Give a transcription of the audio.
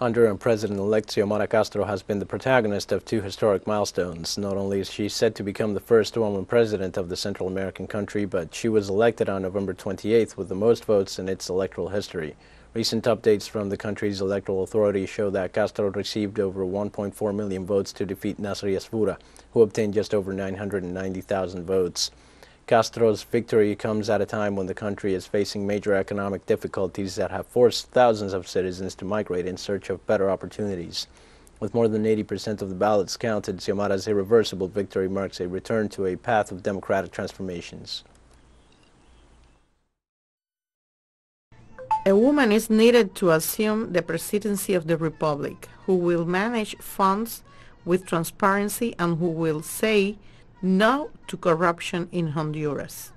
Honduran President-elect Xiomara Castro has been the protagonist of two historic milestones. Not only is she said to become the first woman president of the Central American country, but she was elected on November 28th with the most votes in its electoral history. Recent updates from the country's electoral authority show that Castro received over 1.4 million votes to defeat Nasri Asfura, who obtained just over 990,000 votes. Castro's victory comes at a time when the country is facing major economic difficulties that have forced thousands of citizens to migrate in search of better opportunities. With more than 80% of the ballots counted, Xiomara's irreversible victory marks a return to a path of democratic transformations. A woman is needed to assume the presidency of the Republic, who will manage funds with transparency and who will say no to corruption in Honduras.